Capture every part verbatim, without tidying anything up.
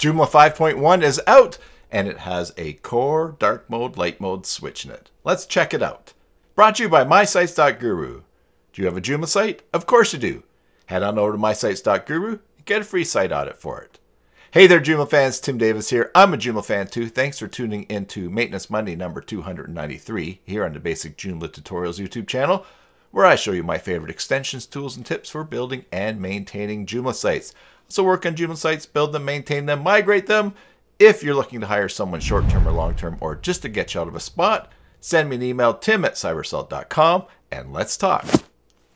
Joomla five point one is out, and it has a core dark mode, light mode switch in it. Let's check it out. Brought to you by My Sites dot Guru. Do you have a Joomla site? Of course you do. Head on over to My Sites dot Guru and get a free site audit for it. Hey there, Joomla fans. Tim Davis here. I'm a Joomla fan too. Thanks for tuning in to Maintenance Monday number two hundred ninety-three here on the Basic Joomla Tutorials YouTube channel, where I show you my favorite extensions, tools, and tips for building and maintaining Joomla sites. So work on Joomla sites, build them, maintain them, migrate them. If you're looking to hire someone short-term or long-term, or just to get you out of a spot, send me an email, tim at cybersalt dot com, and let's talk.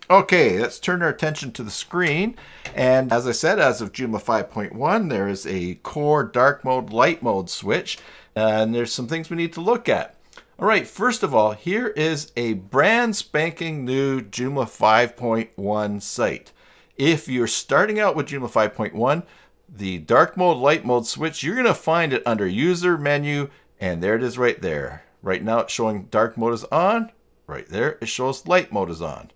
Okay, let's turn our attention to the screen. And as I said, as of Joomla five point one, there is a core dark mode, light mode switch. And there's some things we need to look at. All right, first of all, here is a brand spanking new Joomla five point one site. If you're starting out with Joomla five point one, the dark mode, light mode switch, you're going to find it under user menu. And there it is right there. Right now it's showing dark mode is on. Right there it shows light mode is on.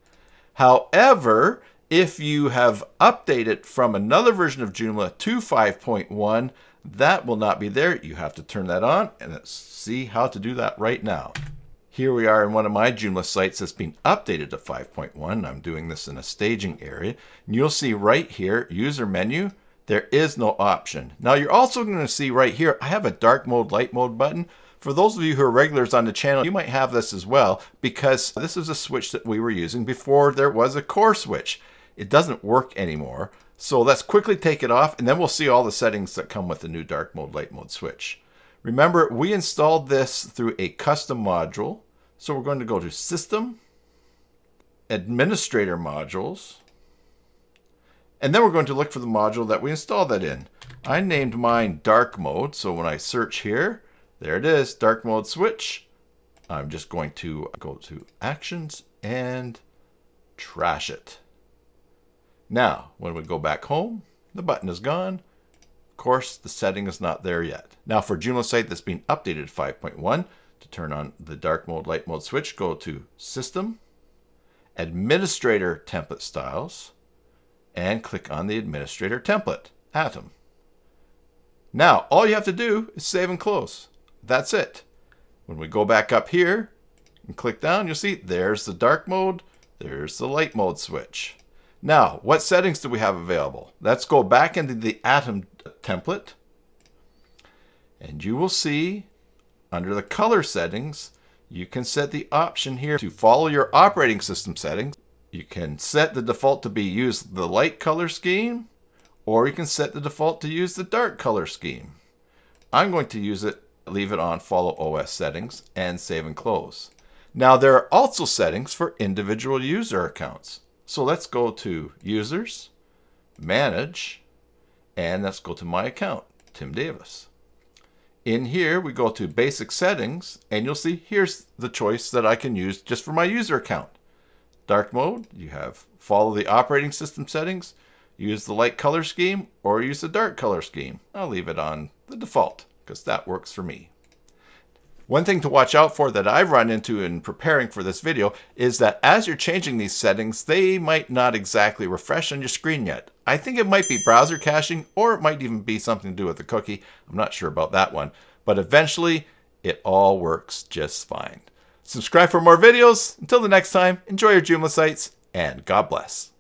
However, if you have updated from another version of Joomla to five point one, that will not be there. You have to turn that on, and let's see how to do that right now. Here we are in one of my Joomla sites that's been updated to five point one. I'm doing this in a staging area. And you'll see right here, user menu, there is no option. Now you're also going to see right here, I have a dark mode, light mode button. For those of you who are regulars on the channel, you might have this as well, because this is a switch that we were using before there was a core switch. It doesn't work anymore. So let's quickly take it off, and then we'll see all the settings that come with the new dark mode, light mode switch. Remember, we installed this through a custom module. So we're going to go to System, Administrator Modules, and then we're going to look for the module that we installed that in. I named mine dark mode. So when I search here, there it is, dark mode switch. I'm just going to go to Actions and trash it. Now, when we go back home, the button is gone. Of course, the setting is not there yet. Now for Joomla site that's been updated five point one, to turn on the dark mode, light mode switch, go to System, Administrator Template Styles, and click on the Administrator Template, Atom. Now, all you have to do is save and close. That's it. When we go back up here and click down, you'll see there's the dark mode, there's the light mode switch. Now, what settings do we have available? Let's go back into the Atom template, and you will see under the color settings, you can set the option here to follow your operating system settings. You can set the default to be use the light color scheme, or you can set the default to use the dark color scheme. I'm going to use it, leave it on follow O S settings, and save and close. Now there are also settings for individual user accounts. So let's go to Users, Manage, and let's go to My Account, Tim Davis. In here, we go to Basic Settings, and you'll see here's the choice that I can use just for my user account. Dark mode, you have follow the operating system settings, use the light color scheme, or use the dark color scheme. I'll leave it on the default, because that works for me. One thing to watch out for that I've run into in preparing for this video is that as you're changing these settings, they might not exactly refresh on your screen yet. I think it might be browser caching, or it might even be something to do with the cookie. I'm not sure about that one, but eventually it all works just fine. Subscribe for more videos. Until the next time, enjoy your Joomla sites, and God bless.